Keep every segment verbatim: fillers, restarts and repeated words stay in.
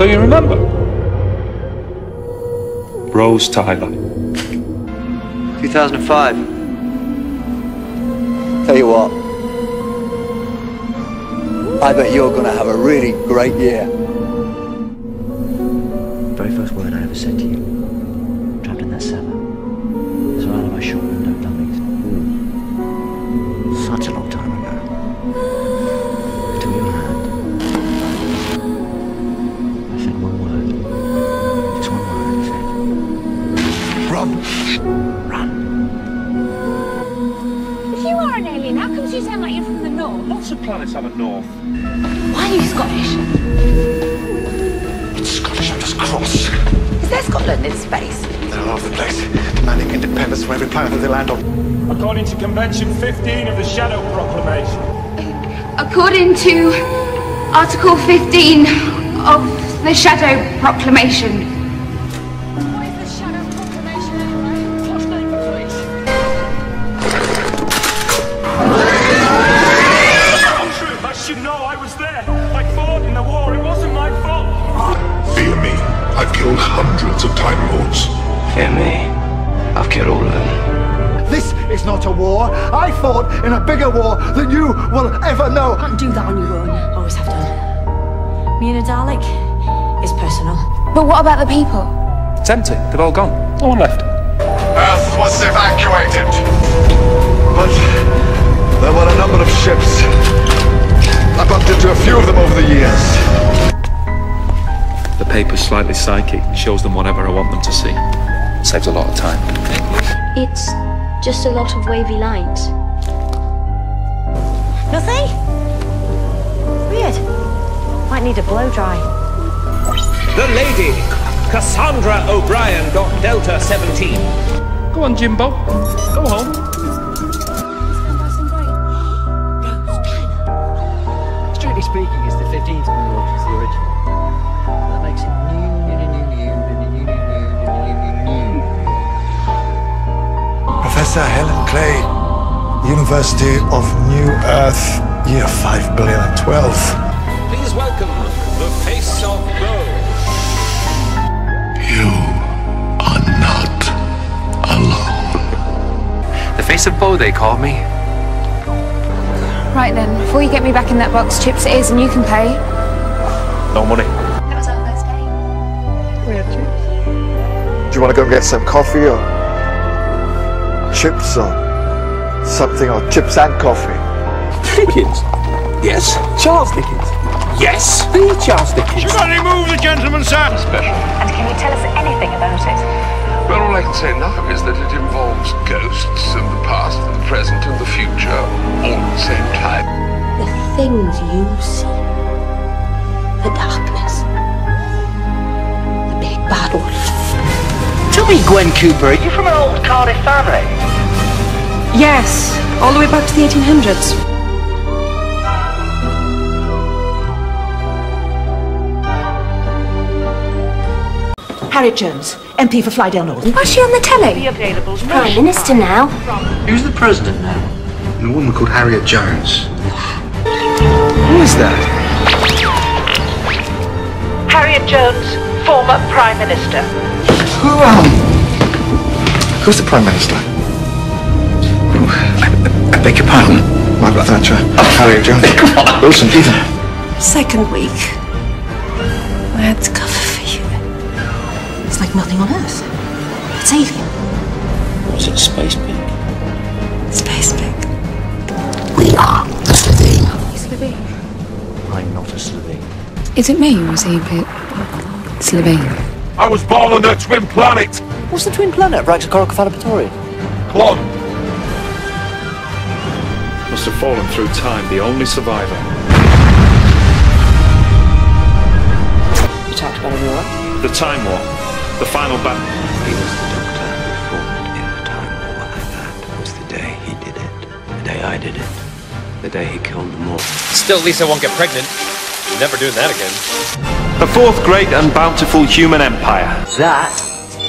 Do you remember? Rose Tyler. two thousand five. Tell you what. I bet you're gonna have a really great year. The very first word I ever said to you. Planets have a north. Why are you Scottish? It's Scottish, I'm just cross. Is there Scotland in space? They're all over the place, demanding independence from every planet they land on. According to Convention fifteen of the Shadow Proclamation. According to Article fifteen of the Shadow Proclamation. What is the Shadow Proclamation? What's the name of it? Killed hundreds of Time Lords. Fear me, I've killed all of them. This is not a war. I fought in a bigger war than you will ever know. You can't do that on your own. Always have done. Me and a Dalek is personal. But what about the people? It's empty. They've all gone. No one left. Earth was evacuated. But there were a number of ships. I bumped into a few of them over the years. The paper's slightly psychic, shows them whatever I want them to see. Saves a lot of time. It's just a lot of wavy lines. Nothing? Weird. Might need a blow dry. The lady, Cassandra O'Brien, got Delta seventeen. Go on, Jimbo. Go home. Strictly speaking, it's the fifteenth one, which is the original. Professor Helen Clay, University of New Earth, year five billion twelve. Please welcome the Face of Bo. You are not alone. The Face of Bo, they call me. Right then, before you get me back in that box, chips it is and you can pay. No money. Do you want to go and get some coffee or chips or something, or chips and coffee? Dickens? Yes. Charles Dickens? Yes. The Charles Dickens. Somebody move the gentleman's sir. Special. And can you tell us anything about it? Well, all I can say now is that it involves ghosts and the past and the present and the future all at the same time. The things you see. The darkness. The big bad wolf. Tell me, Gwen Cooper, are you from an old Cardiff family? Yes, all the way back to the eighteen hundreds. Harriet Jones, M P for Flydale North. Why's she on the telly? Be available. Prime Minister now. Who's the President now? And a woman called Harriet Jones. Who is that? Harriet Jones, former Prime Minister. Who um, Who's the Prime Minister? Ooh, I, I, I beg your pardon. Margaret Thatcher, Harriet Jones, Wilson, even. Second week. I had to cover for you. It's like nothing on Earth. It's alien. What's it, space pig? Space pig. We are the Sleveen. Sleveen. I'm not a Sleveen. Is it me or is he a bit Sleveen? I was born on the twin planet! What's the twin planet? Right to Coral Catalpa Tauri. Clon! Must have fallen through time, the only survivor. You talked about a war? The Time War. The final battle. He was the doctor who fought in the Time War, and that was the day he did it. The day I did it. The day he killed them all. Still, Lisa won't get pregnant. Never doing that again. The fourth great and bountiful human empire. That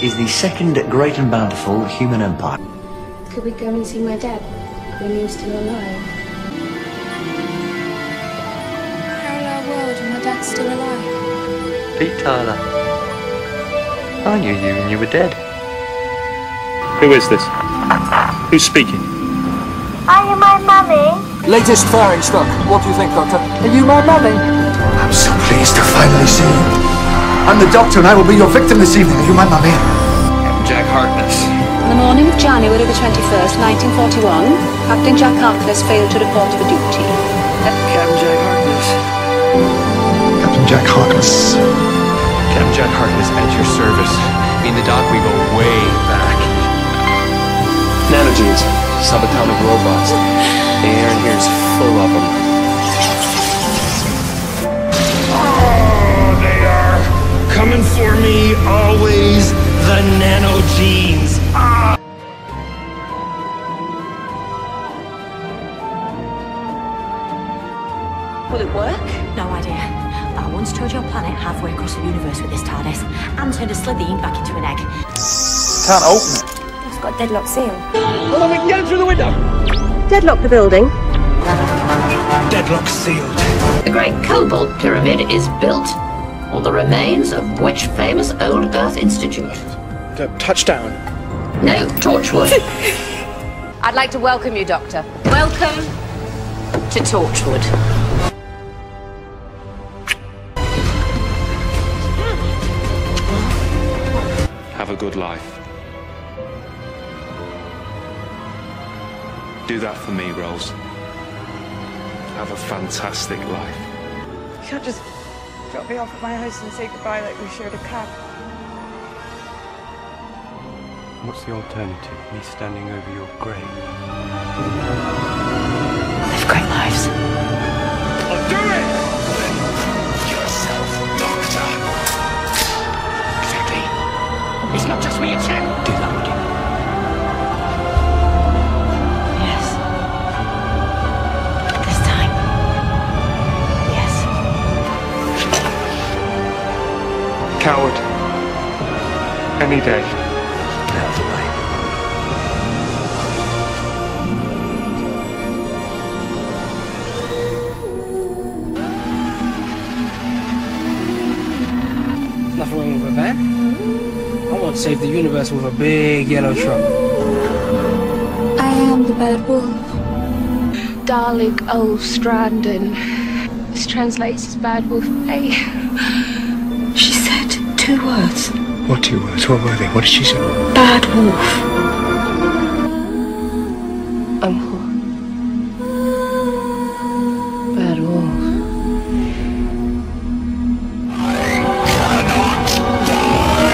is the second great and bountiful human empire. Could we go and see my dad when he was still alive? Parallel world and my dad's still alive. Pete Tyler. I knew you and you were dead. Who is this? Who's speaking? Are you my mummy? Latest firing stock. What do you think, Doctor? Are you my mummy? I'm so pleased to finally see you. I'm the Doctor and I will be your victim this evening. Are you my mummy? Captain Jack Harkness. On the morning of January the twenty-first, nineteen forty-one, Captain Jack Harkness failed to report for duty. Captain Jack Harkness. Captain Jack Harkness. Captain Jack Harkness at your service. In the dock we go way back. Nanogenes, subatomic robots. The air in here is full of them. Oh, they are coming for me always. The Nanogenes. Ah! Will it work? No idea. But I once toured your planet halfway across the universe with this TARDIS and turned a Sleveen back into an egg. Can't open it. It's got a deadlock seal. Hold on, we can get him through the window! Deadlock the building. Deadlock sealed. The Great Cobalt Pyramid is built on the remains of which famous old Earth institute? The touchdown. No, Torchwood. I'd like to welcome you, Doctor. Welcome to Torchwood. Have a good life. Do that for me, Rose. Have a fantastic life. You can't just drop me off at my house and say goodbye like we shared a cab. What's the alternative? Me standing over your grave? Live great lives. I'll do it! Yourself, Doctor. Exactly. It's not just me, it's him. Do that, would you? Coward. Any day. Out of the way. Nothing wrong with a van. I want to save the universe with a big yellow truck. I am the Bad Wolf. Dalek O Strandon. This translates as Bad Wolf A. Two words. What two words? What were they? What did she say? Bad Wolf. I'm poor. Bad Wolf. I cannot die.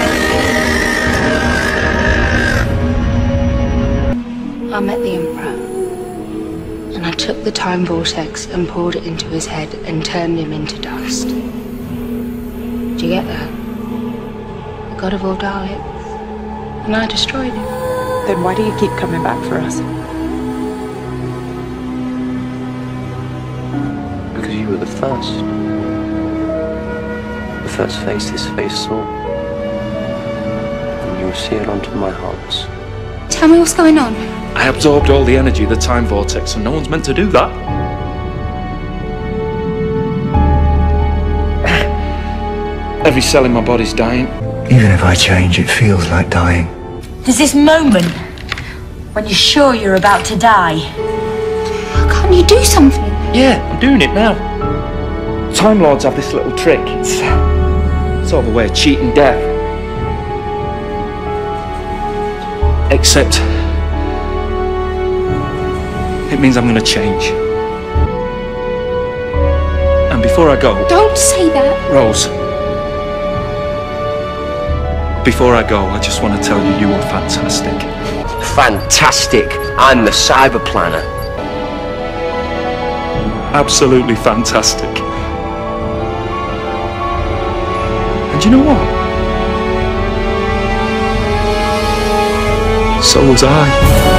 I met the Emperor, and I took the Time Vortex and poured it into his head and turned him into dust. Do you get that? God of all Daleks, and I destroyed him. Then why do you keep coming back for us? Because you were the first. The first face this face saw. And you were sealed onto my hearts. Tell me what's going on. I absorbed all the energy of the Time Vortex, and no one's meant to do that. Every cell in my body's dying. Even if I change, it feels like dying. There's this moment when you're sure you're about to die. Can't you do something? Yeah, I'm doing it now. Time Lords have this little trick. It's sort of a way of cheating death. Except it means I'm going to change. And before I go... Don't say that. Rose. Before I go, I just want to tell you, you are fantastic. Fantastic! I'm the cyber planner. Absolutely fantastic. And you know what? So was I.